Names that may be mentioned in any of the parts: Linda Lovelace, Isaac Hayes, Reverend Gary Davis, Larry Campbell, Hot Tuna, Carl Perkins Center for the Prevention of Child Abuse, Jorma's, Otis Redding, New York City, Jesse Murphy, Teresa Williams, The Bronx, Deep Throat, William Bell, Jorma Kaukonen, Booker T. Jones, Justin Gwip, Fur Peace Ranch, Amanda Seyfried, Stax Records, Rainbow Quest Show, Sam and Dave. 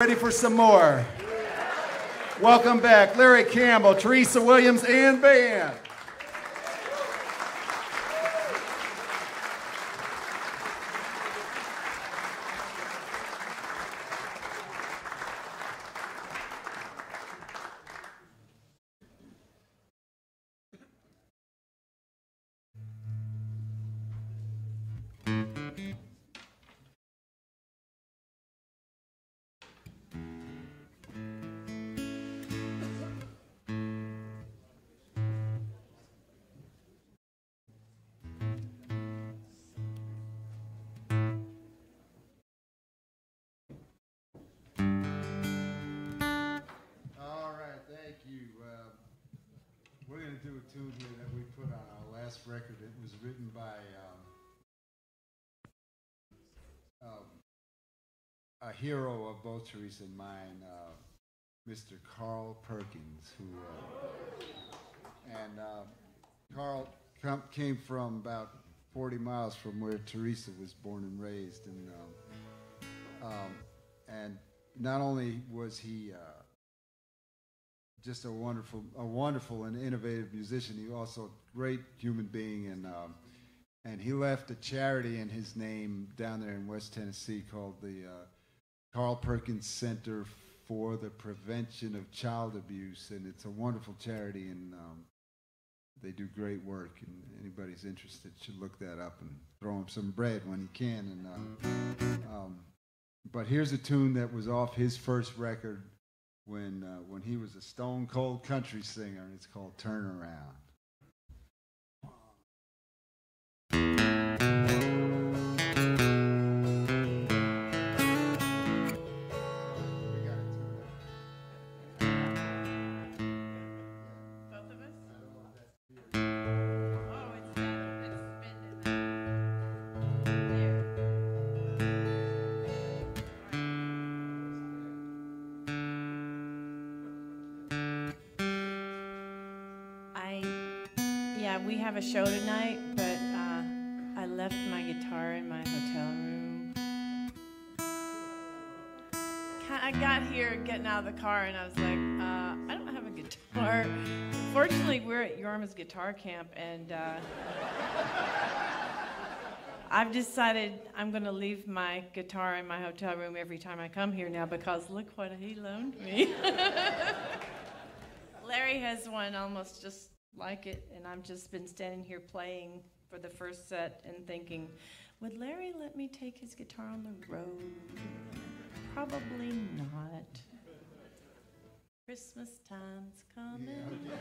Ready for some more? Welcome back, Larry Campbell, Teresa Williams, and band. Do a tune here that we put on our last record. It was written by a hero of both Teresa and mine, Mr. Carl Perkins, who Carl came from about 40 miles from where Teresa was born and raised, and not only was he just a wonderful and innovative musician. He also a great human being, and he left a charity in his name down there in West Tennessee called the Carl Perkins Center for the Prevention of Child Abuse, and it's a wonderful charity, and they do great work. And anybody's interested should look that up and throw him some bread when he can. And but here's a tune that was off his first record, when he was a stone-cold country singer, and it's called Turn Around. We have a show tonight, but I left my guitar in my hotel room. I got here getting out of the car, and I was like, I don't have a guitar. Fortunately, we're at Jorma's Guitar Camp, and I've decided I'm going to leave my guitar in my hotel room every time I come here now, because look what he loaned me. Larry has one almost just like it, and I've just been standing here playing for the first set and thinking, would Larry let me take his guitar on the road? Probably not. Christmas time's coming. Yeah.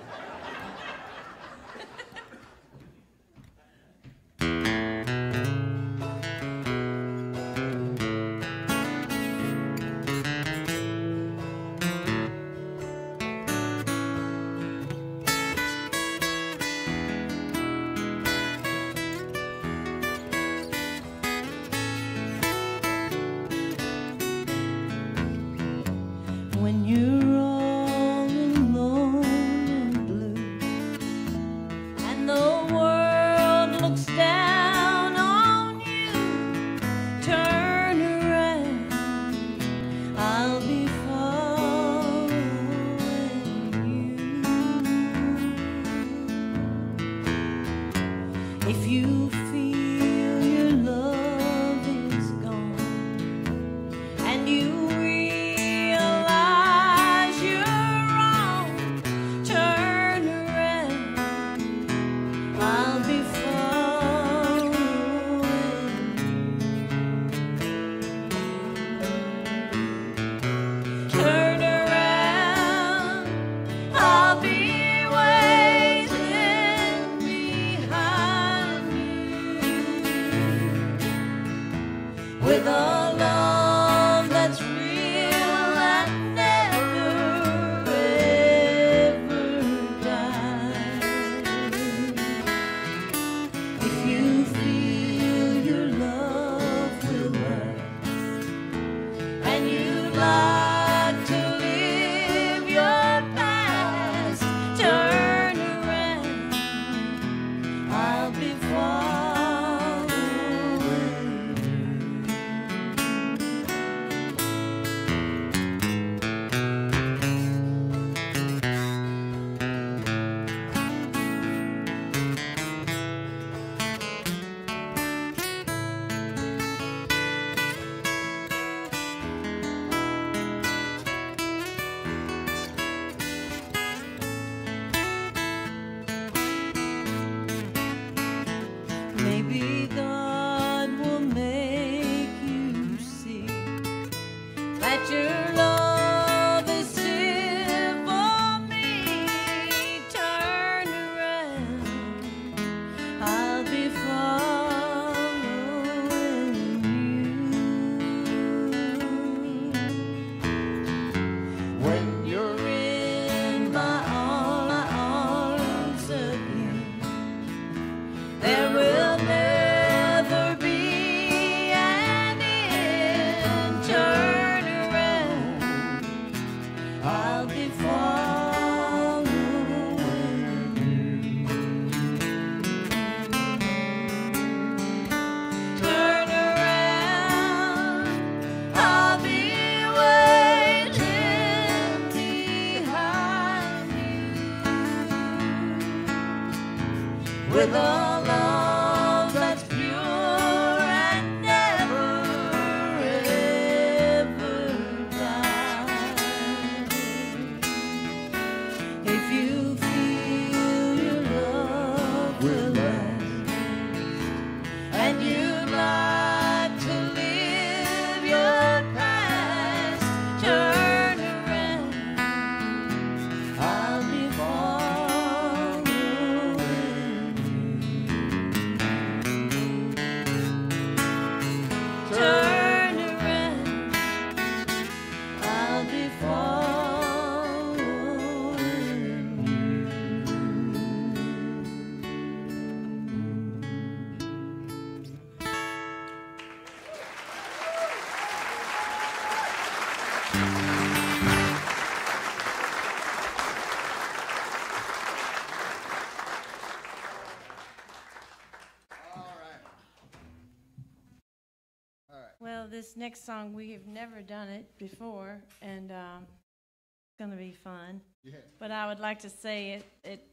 this next song, we have never done it before, and it's going to be fun. Yeah. But I would like to say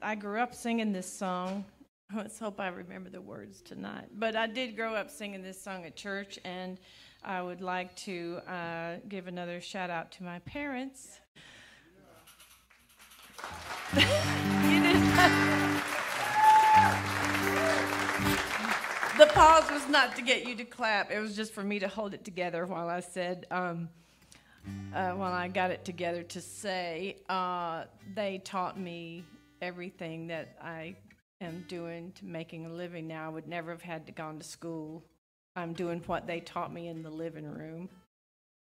I grew up singing this song. Let's hope I remember the words tonight. But I did grow up singing this song at church, and I would like to give another shout-out to my parents. You didn't. The pause was not to get you to clap. It was just for me to hold it together while I said, while I got it together to say, they taught me everything that I am doing to making a living now. I would never have had to gone to school. I'm doing what they taught me in the living room.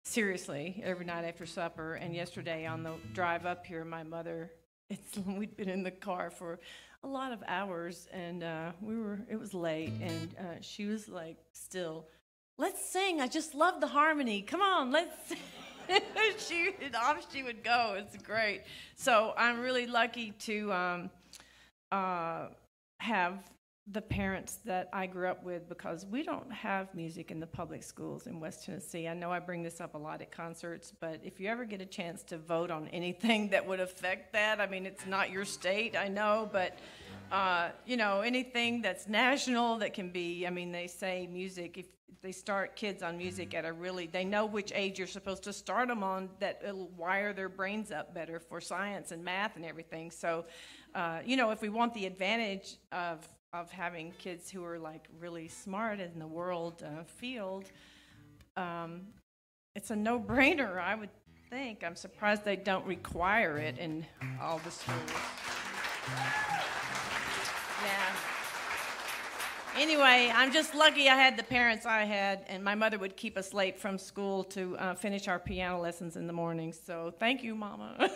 Seriously, every night after supper. And yesterday on the drive up here, my mother, we'd been in the car for a lot of hours, and it was late, and she was like, still, let's sing, I just love the harmony, come on, let's sing. Off she would go, it's great. So I'm really lucky to have the parents that I grew up with, because we don't have music in the public schools in West Tennessee. I know I bring this up a lot at concerts, but if you ever get a chance to vote on anything that would affect that, I mean, it's not your state, I know, but, you know, anything that's national that can be, I mean, they say music, if they start kids on music at a really, they know which age you're supposed to start them on, that it'll wire their brains up better for science and math and everything. So, you know, if we want the advantage of having kids who are like really smart in the world field, it's a no-brainer, I would think. I'm surprised they don't require it in all the schools. Yeah. Anyway, I'm just lucky I had the parents I had, and my mother would keep us late from school to finish our piano lessons in the morning. So thank you, Mama.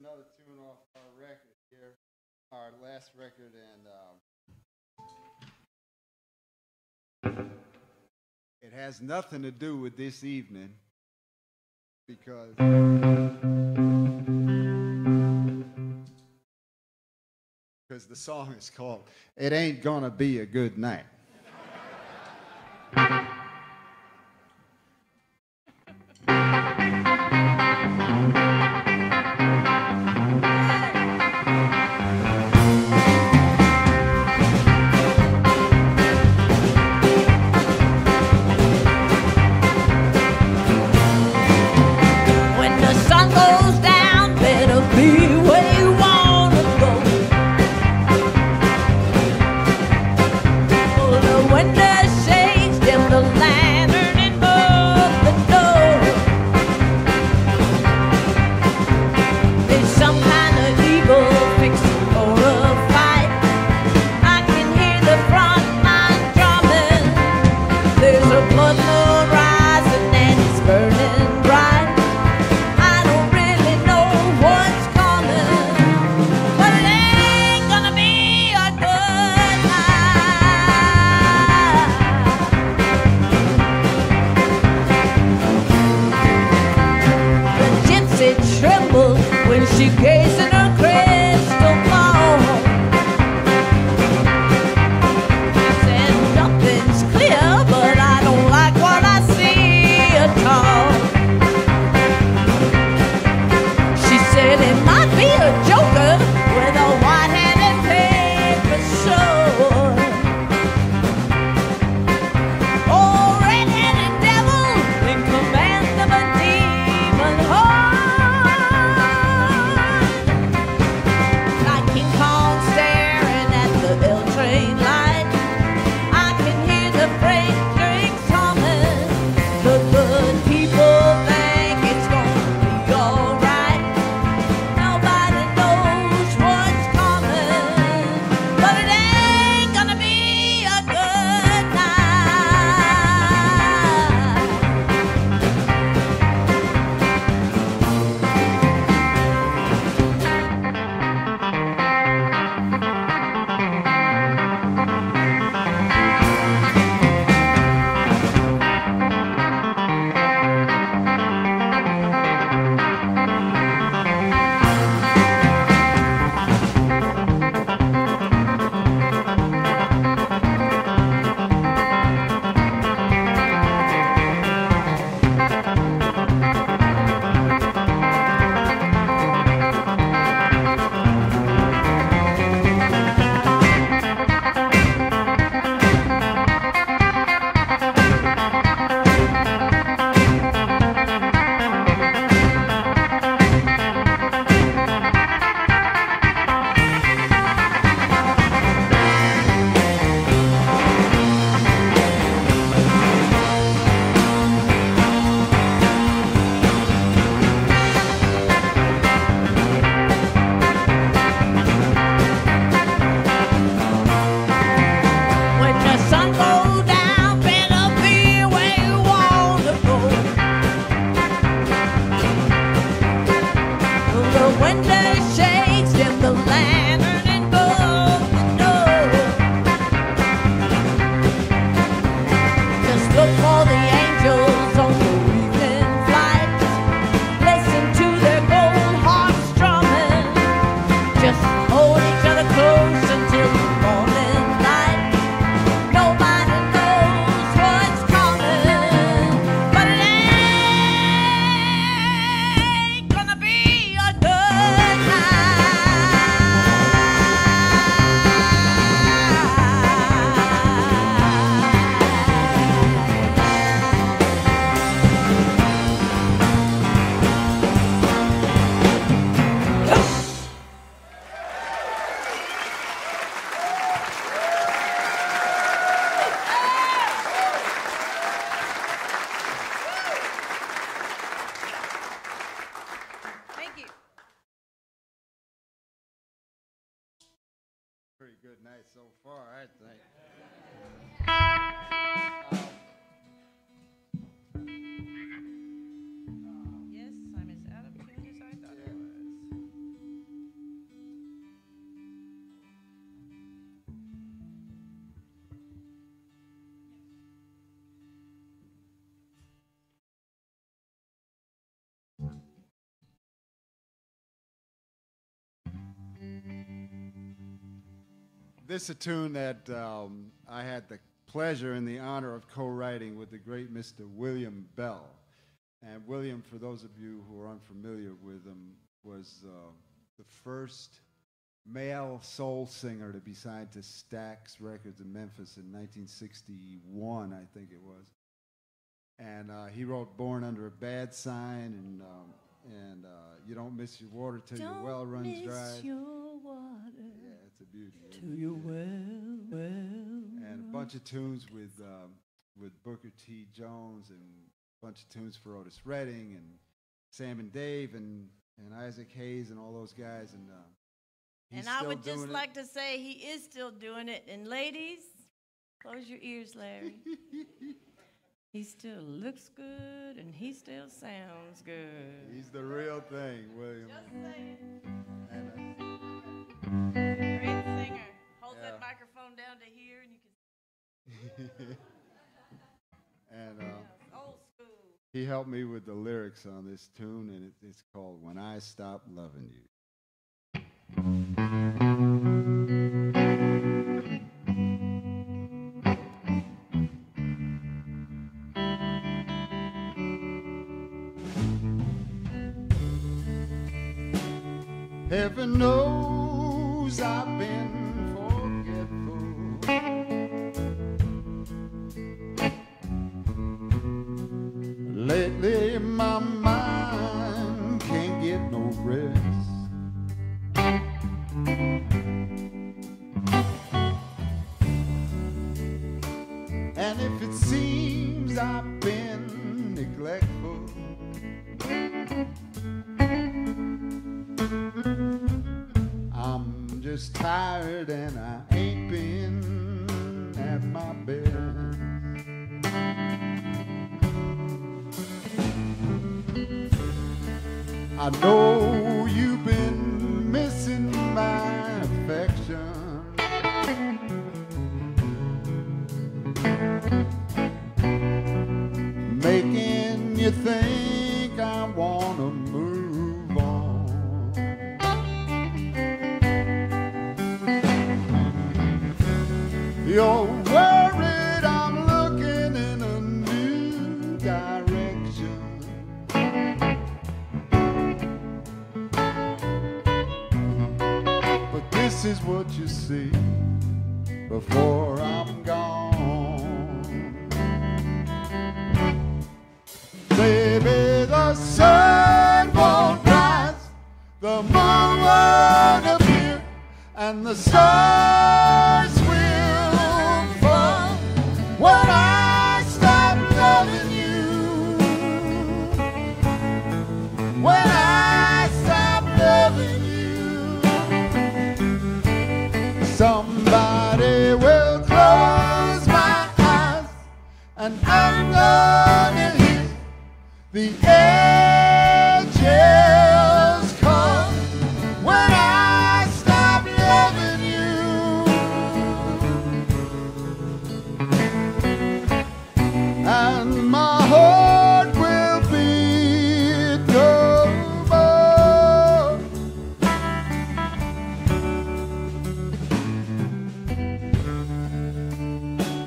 another tune off our record here, our last record, and it has nothing to do with this evening because the song is called "It Ain't Gonna Be a Good Night." Yes, I'm as out of tune as I thought I was. This is a tune that I had the pleasure and the honor of co-writing with the great Mr. William Bell. And William, for those of you who are unfamiliar with him, was the first male soul singer to be signed to Stax Records in Memphis in 1961, I think it was. And he wrote "Born Under a Bad Sign" and "You Don't Miss Your Water Till Your Well Runs Dry." Don't miss your water. Yeah, it's a beauty. Till your well. And a bunch of tunes with Booker T. Jones and a bunch of tunes for Otis Redding and Sam and Dave and Isaac Hayes and all those guys and. And I would just like to say he is still doing it. And ladies, close your ears, Larry. He still looks good, and he still sounds good. He's the real thing, William. Just saying. Great singer. Hold that microphone down to here, and you can. And old school. He helped me with the lyrics on this tune, and it's called "When I Stop Loving You." Heaven knows I've been forgetful. Lately my mind can't get no rest. And if it seems I've been neglectful, I'm just tired and I ain't been at my best. I know you've been missing my affection. Making you think I want to move on. You're worried I'm looking in a new direction. This is what you see before I'm gone. Baby, the sun won't rise, the moon won't appear, and the stars will fall when I stop loving you. When I stop loving you, somebody will close my eyes and I'm gonna hear the angels call when I stop loving you. And my heart will beat no more.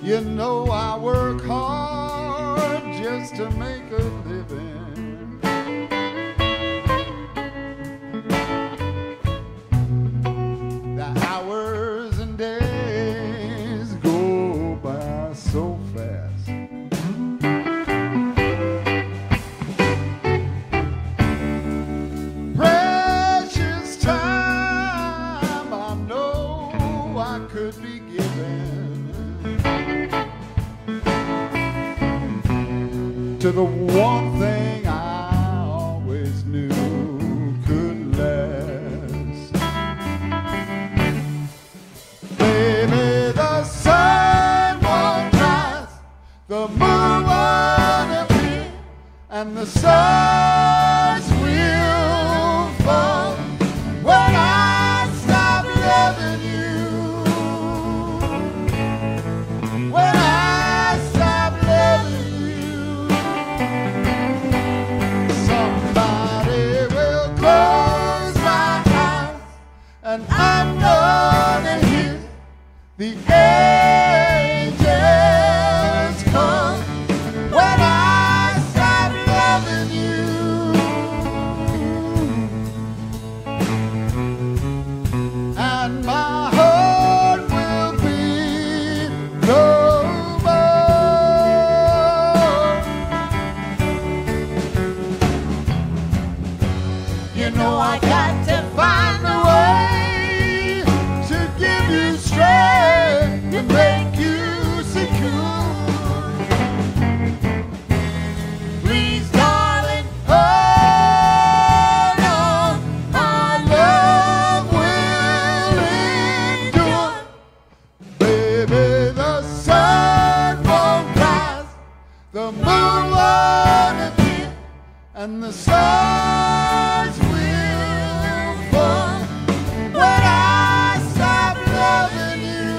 You know I work hard just to make a living. The hours and days go by so fast. Precious time I know I could be given to the one thing I always knew could last. Baby, the sun won't rise, the moon won't appear, and the stars will fall when I stop loving you. When I stop loving you, and I'm gonna hear The angels come when I start loving you, and my heart will be no more. You know I got to find a way to give you strength, make you secure. Please, darling, hold on. Our love will endure. Baby, the sun won't rise, the moon won't appear, and the stars will fall when I stop loving you.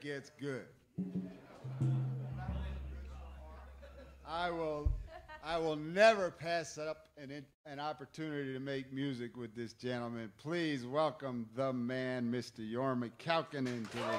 Gets good. I will never pass up an opportunity to make music with this gentleman. Please welcome the man, Mr. Jorma Kaukonen, to the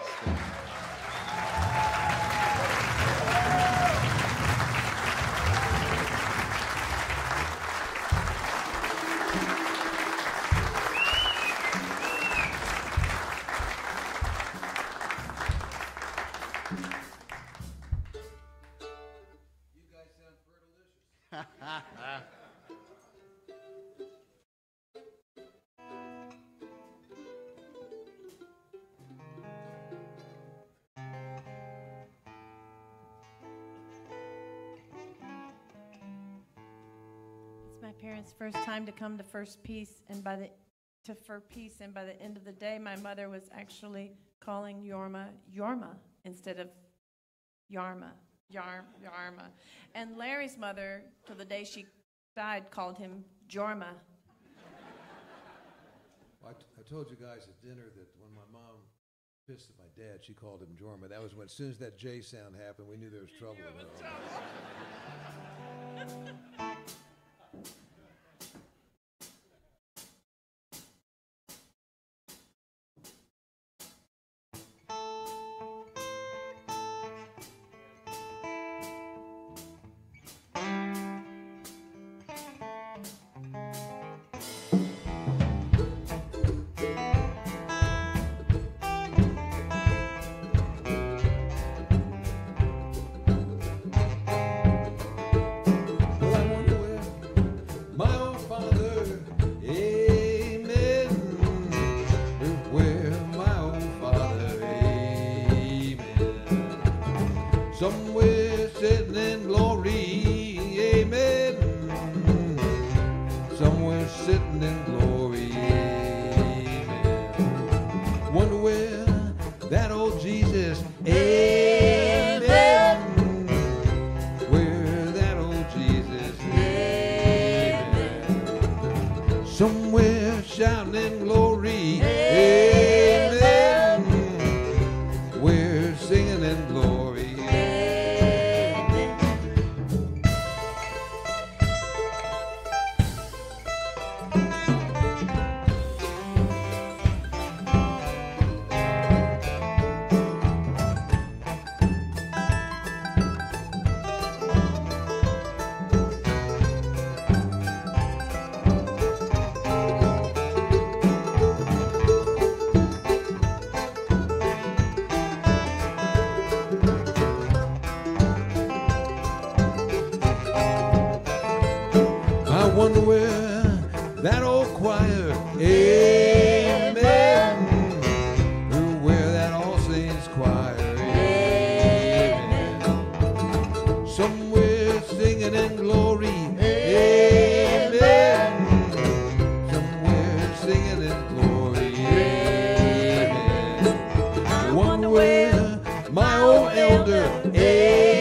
parents' first time to come to Fur Peace, and by the end of the day, my mother was actually calling Jorma Jorma instead of Yarma, Yarma. And Larry's mother, till the day she died, called him Jorma. Well, I told you guys at dinner that when my mom pissed at my dad, she called him Jorma. That was when, as soon as that J sound happened, we knew there was trouble. wonder where that old choir, amen, where that All Saints choir, amen, somewhere singing in glory, amen, somewhere singing in glory, amen, I wonder where my old elder, amen,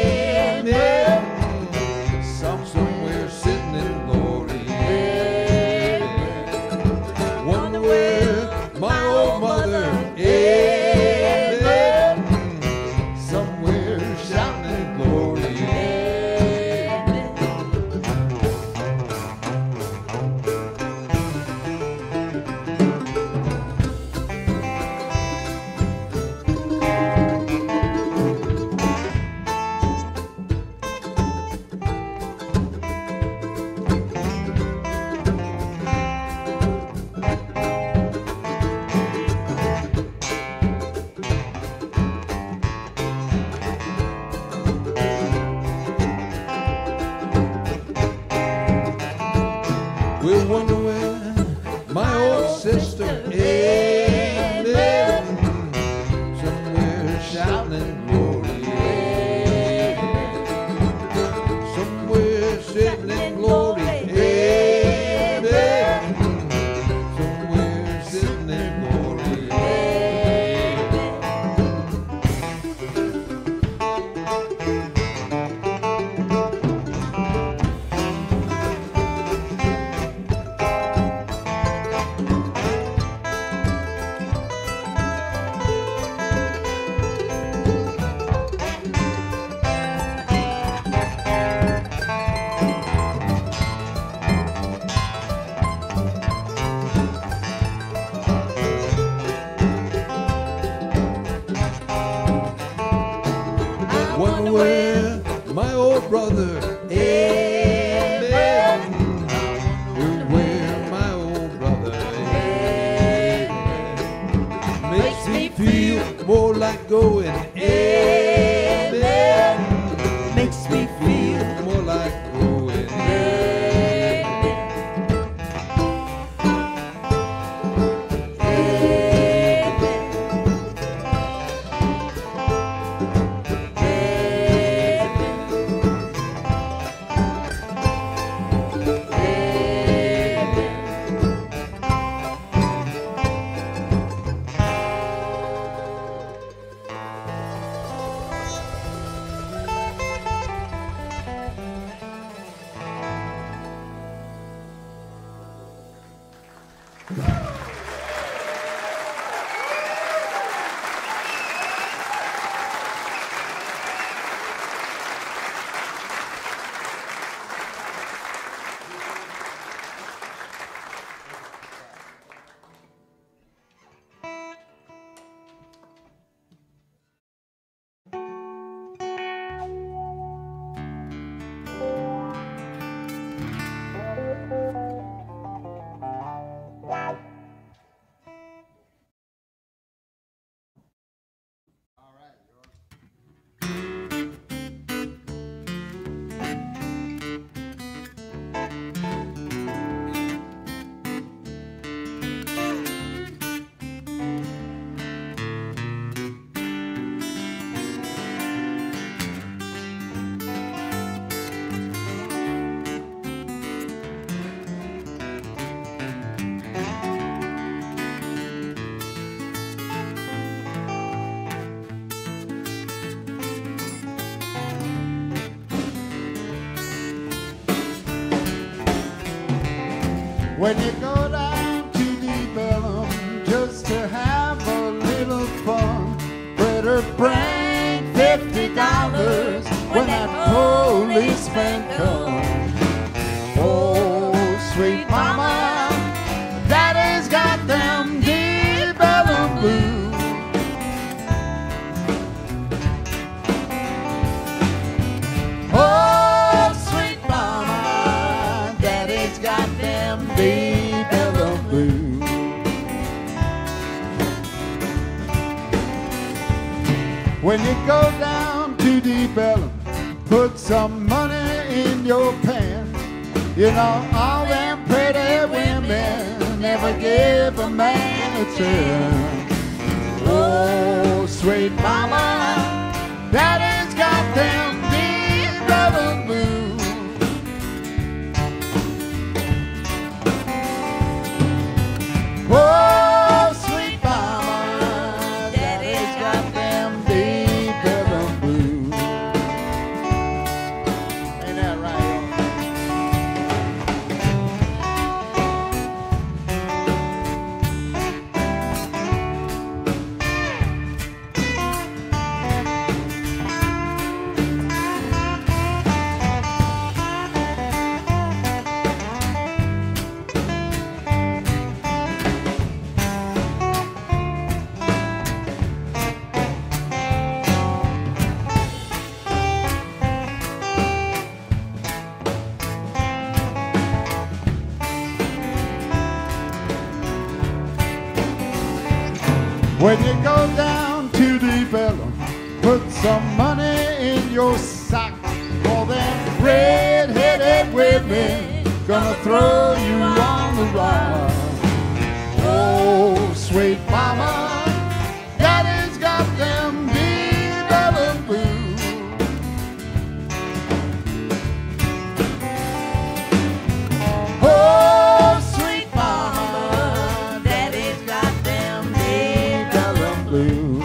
when you go down to the bellum just to have a little fun, better bring $50 when that policeman comes. Oh, sweet mama, that has got them the bellum blue. Oh, sweet mama, that has got them bellum blue. When you go down to the bellum, put some money in your pants. You know, all them pretty women never give a man a turn. Oh, sweet mama, daddy's got them deep rubber blues. Oh, sweet mama, daddy's got them deep rubber blues. Ain't that right? When you go down to the bellum, put some money in your sock, for them red-headed women gonna throw you on the rock. Oh, sweet mama, daddy's got them big rubber boots. Oh, sweet mama, daddy's got them big rubber boots.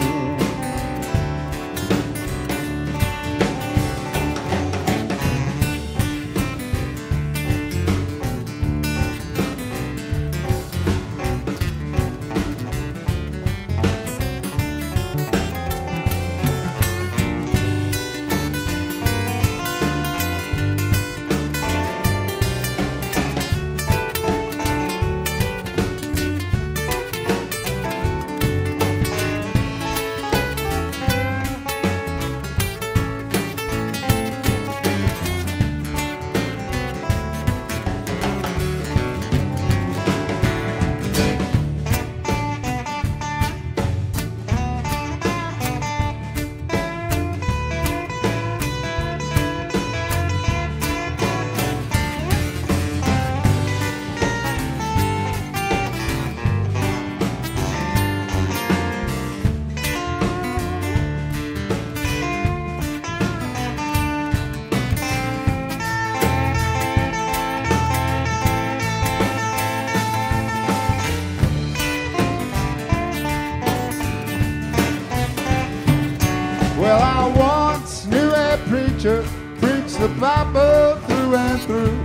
Well, I once knew a preacher, preached the Bible through and through.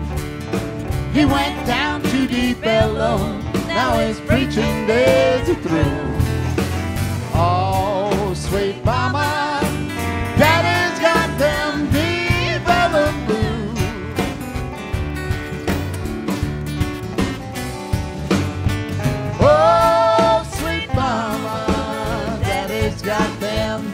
He went down to the bellum, now his preaching days are through. Oh, sweet mama, daddy's got them deep bellum blues. Oh, sweet mama, daddy's got them deep.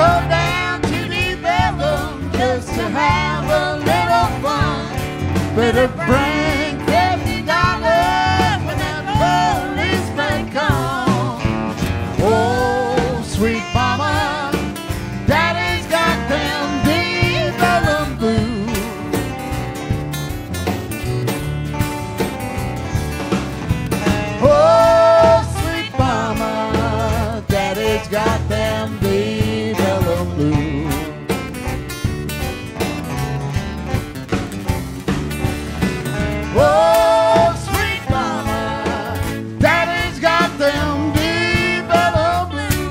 go down to the bedroom just to have a little fun. Better bring $50 when that policeman comes. Oh, sweet mama, daddy's got them deep bedroom blues. Oh, sweet mama, daddy's got them deep. Oh, sweet mama, daddy's got them deep yellow blue.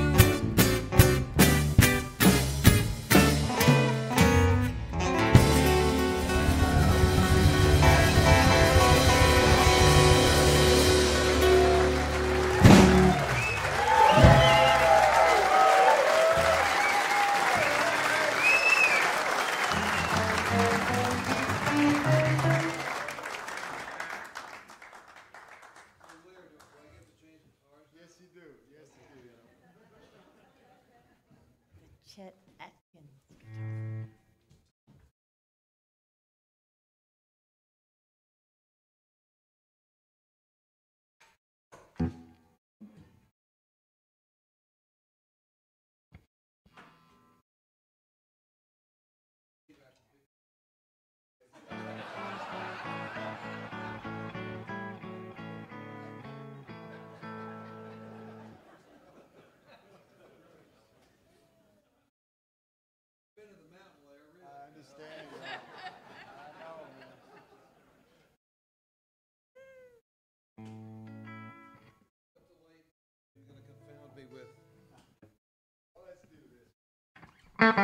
Well,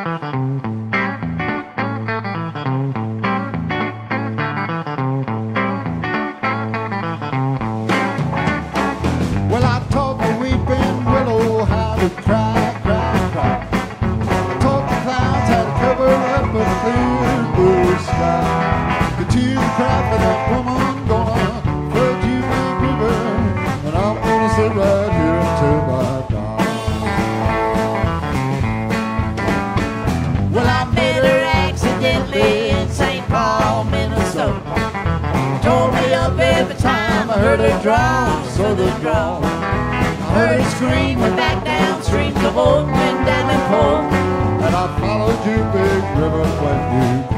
I taught the weeping willow how to cry, cry, cry. Taught the clouds how to cover up a clear blue sky. The tears cry for that woman gone, flood you my river, and I'm gonna sit right here until my die. Well, I met her accidentally in St. Paul, Minnesota. Tore me up every time I heard her draw, so the draw. I heard her scream, went back downstream to Oakland and Davenport, and I followed you, big river, when you called.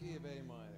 key of A minor,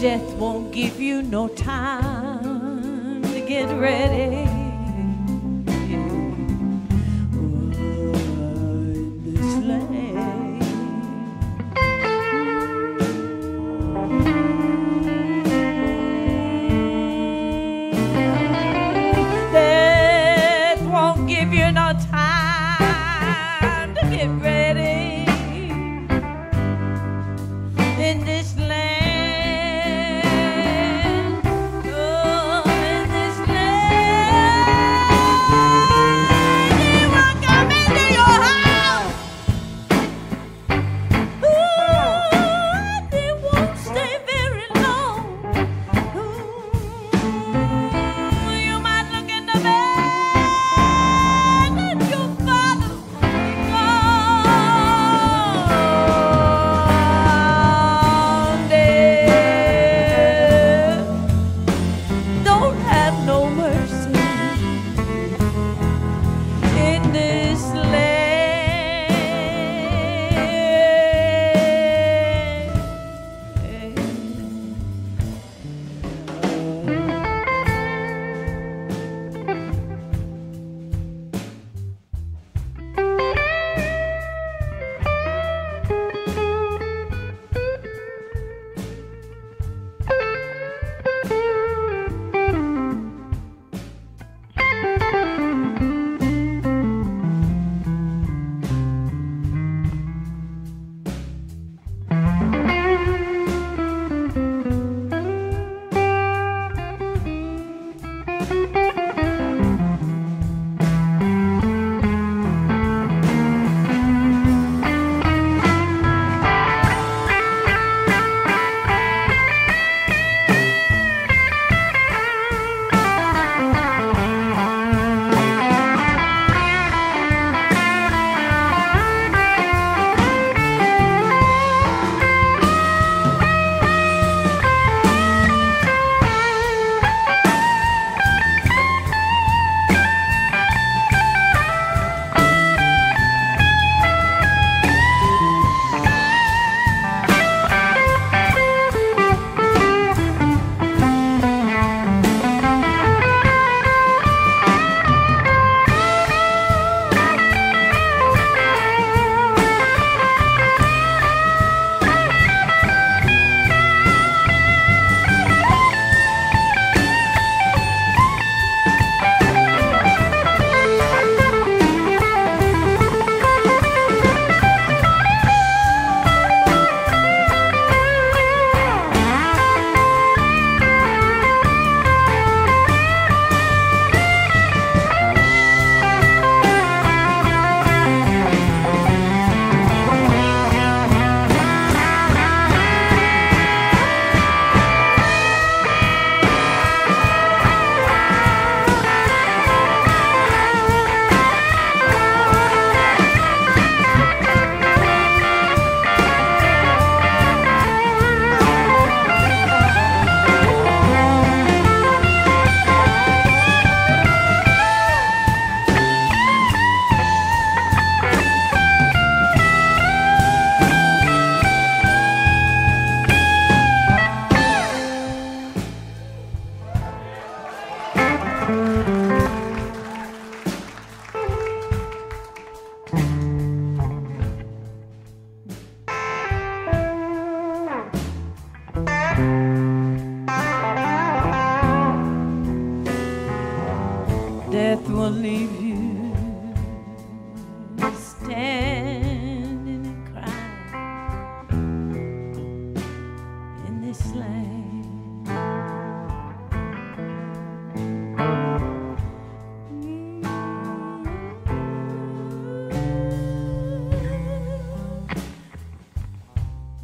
Death won't give you no time to get ready. Ride the sleigh. Death won't give you no time to get ready in this land. Yeah.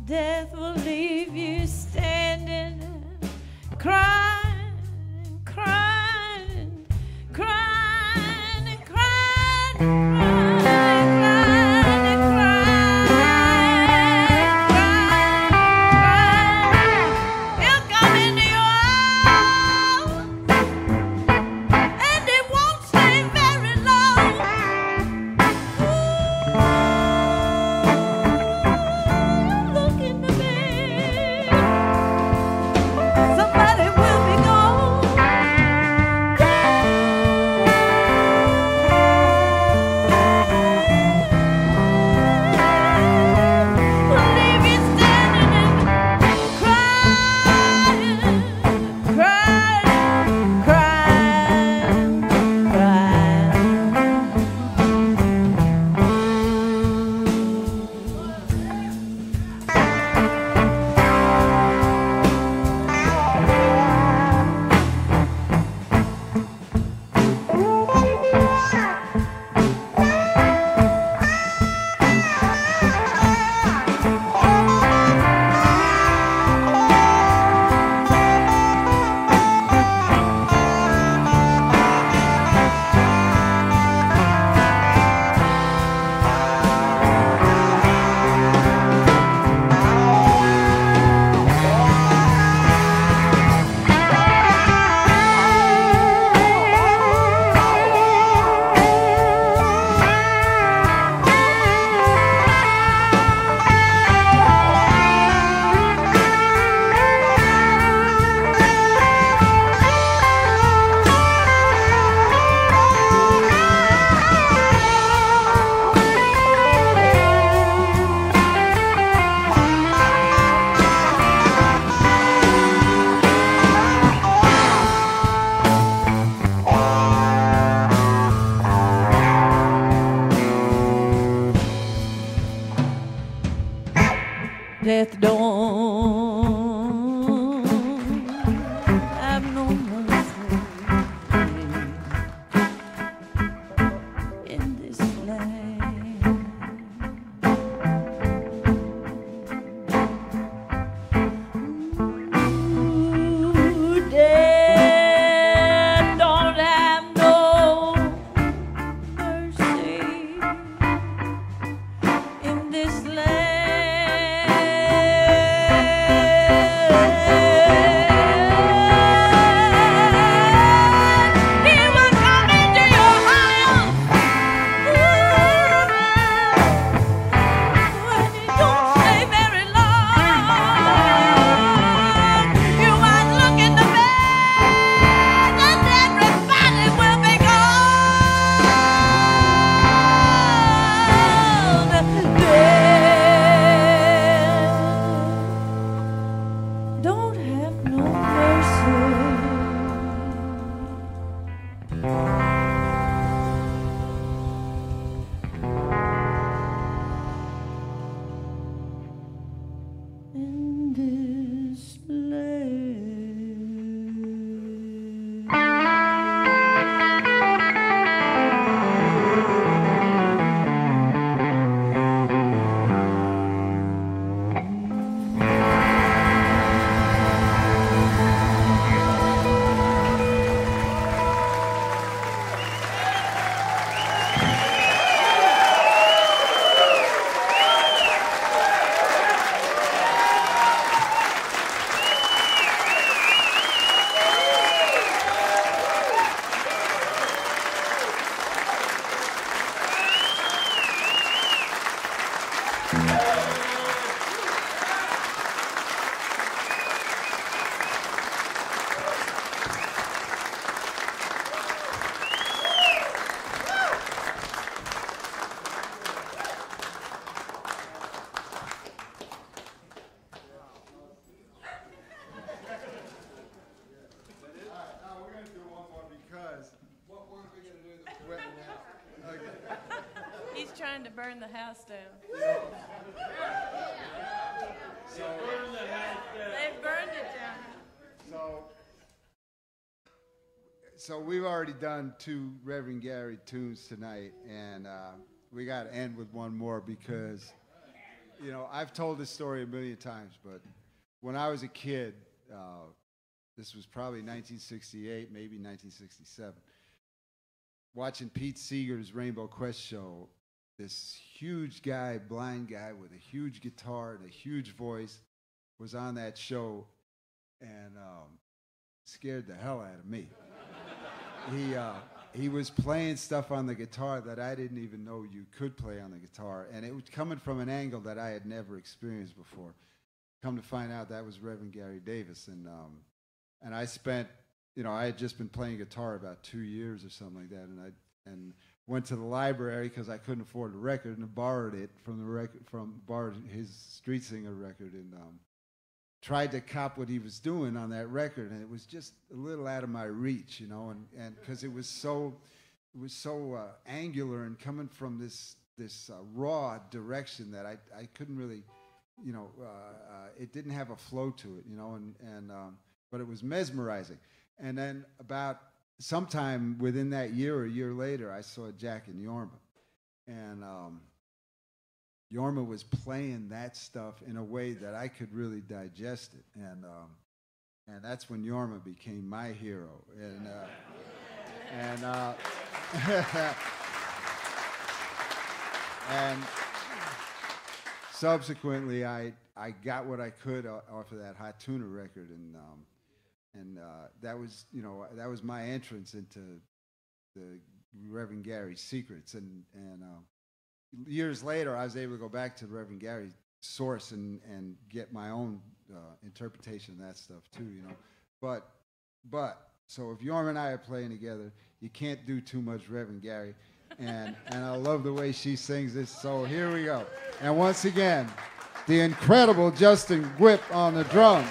Death will leave you standing, crying, crying, crying, crying, crying. So we've already done two Reverend Gary tunes tonight, and we got to end with one more because You know, I've told this story a million times, but when I was a kid, this was probably 1968, maybe 1967, watching Pete Seeger's Rainbow Quest Show, this huge guy, blind guy with a huge guitar and a huge voice was on that show and scared the hell out of me. He was playing stuff on the guitar that I didn't even know you could play on the guitar, and it was coming from an angle that I had never experienced before. Come to find out, that was Reverend Gary Davis, and I spent, you know, I had just been playing guitar about 2 years or something like that, and went to the library because I couldn't afford a record and borrowed it from borrowed his street singer record, and tried to cop what he was doing on that record, and it was just a little out of my reach, you know, and because it was so angular and coming from this raw direction that I couldn't really, you know, it didn't have a flow to it, you know, but it was mesmerizing. And then about sometime within that year or a year later, I saw Jack and Jorma, and Jorma was playing that stuff in a way that I could really digest it, and that's when Jorma became my hero, and subsequently I got what I could off of that Hot Tuna record, and that was, you know, that was my entrance into the Reverend Gary's secrets, and years later, I was able to go back to the Reverend Gary's source and get my own interpretation of that stuff too, you know. But so if Jorma and I are playing together, you can't do too much Reverend Gary, and I love the way she sings this. So here we go, and once again, the incredible Justin Gwip on the drums.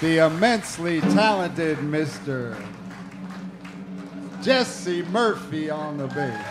The immensely talented Mr. Jesse Murphy on the bass.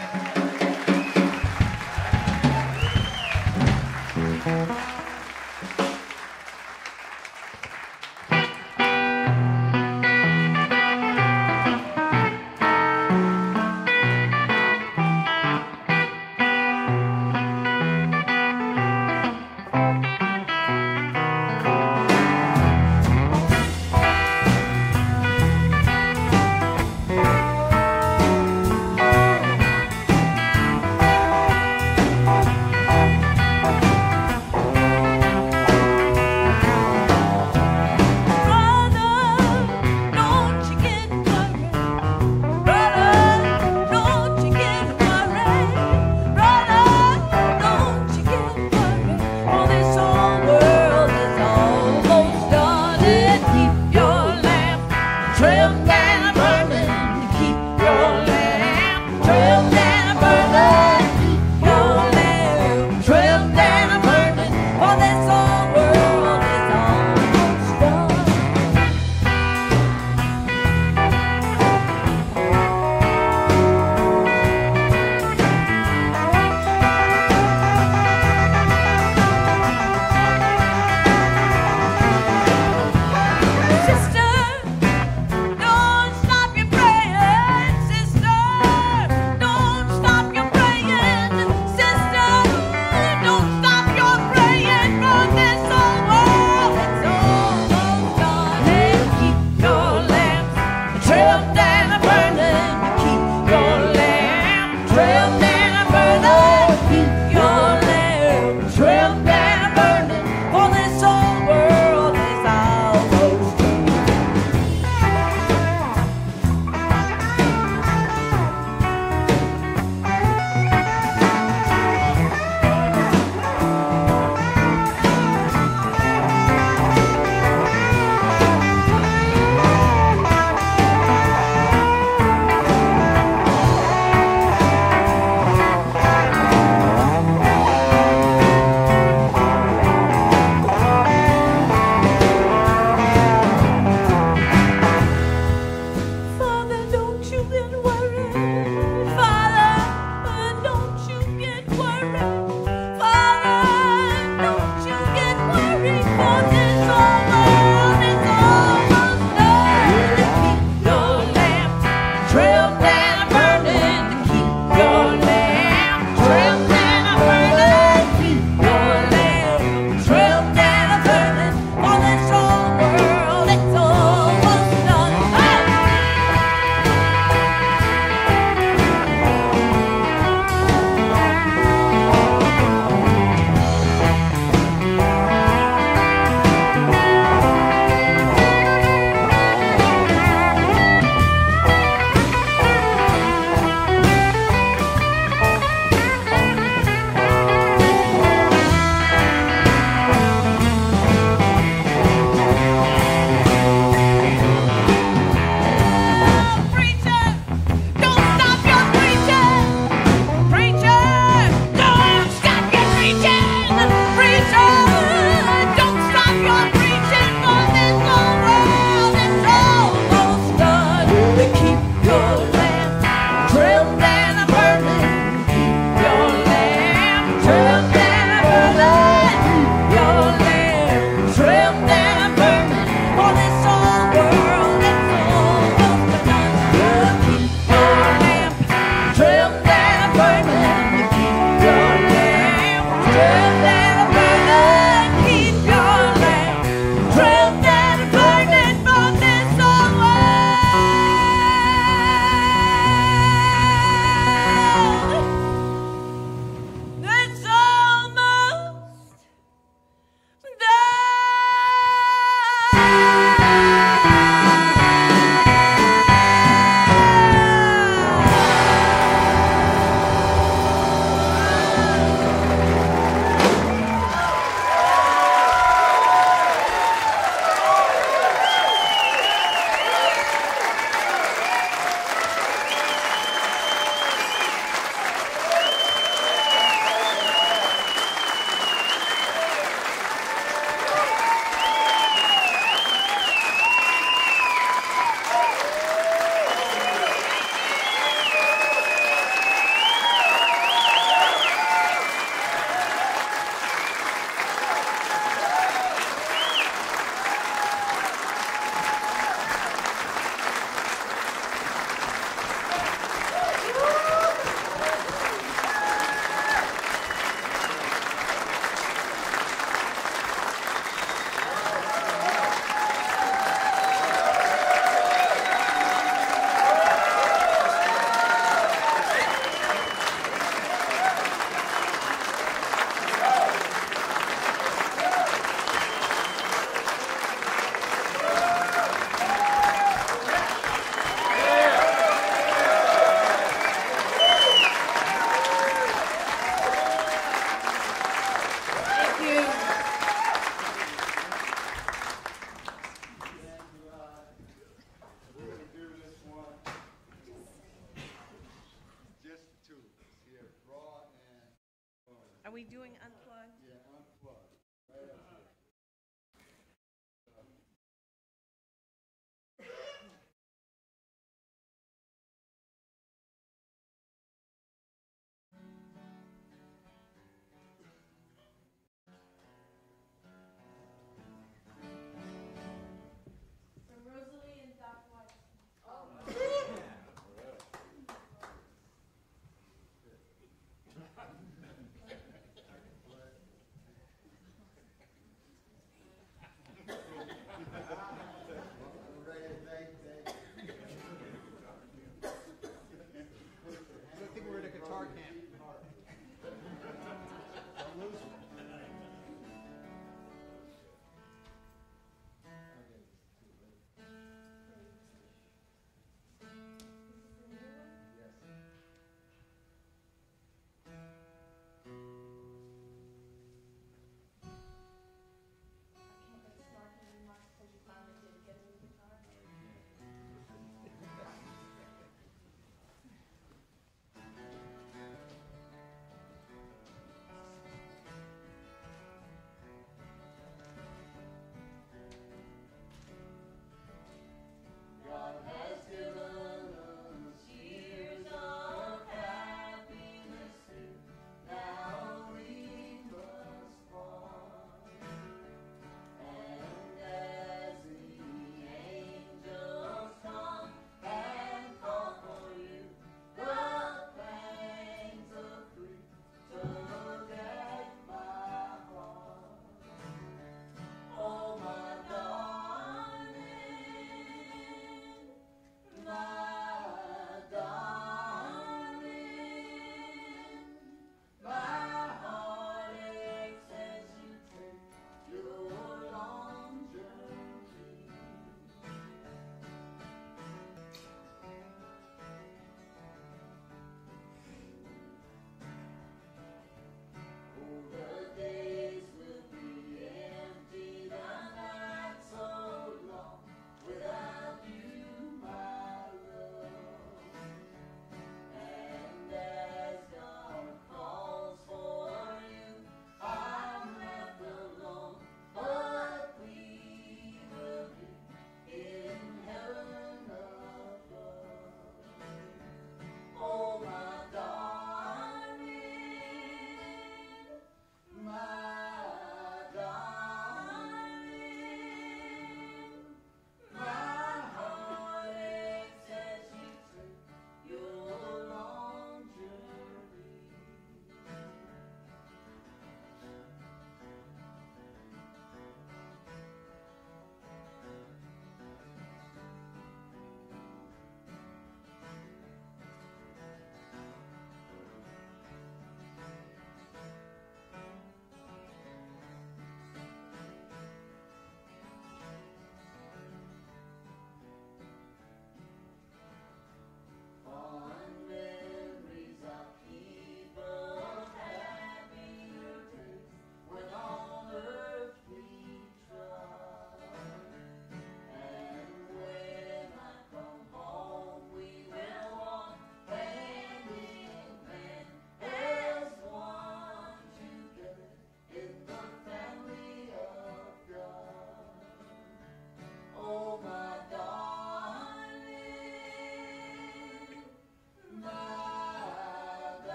Trail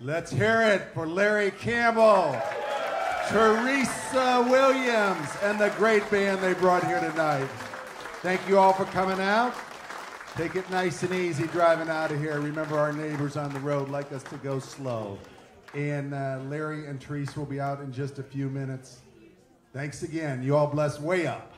Let's hear it for Larry Campbell, Teresa Williams, and the great band they brought here tonight. Thank you all for coming out. Take it nice and easy driving out of here. Remember, our neighbors on the road like us to go slow. And Larry and Teresa will be out in just a few minutes. Thanks again. You all bless way up.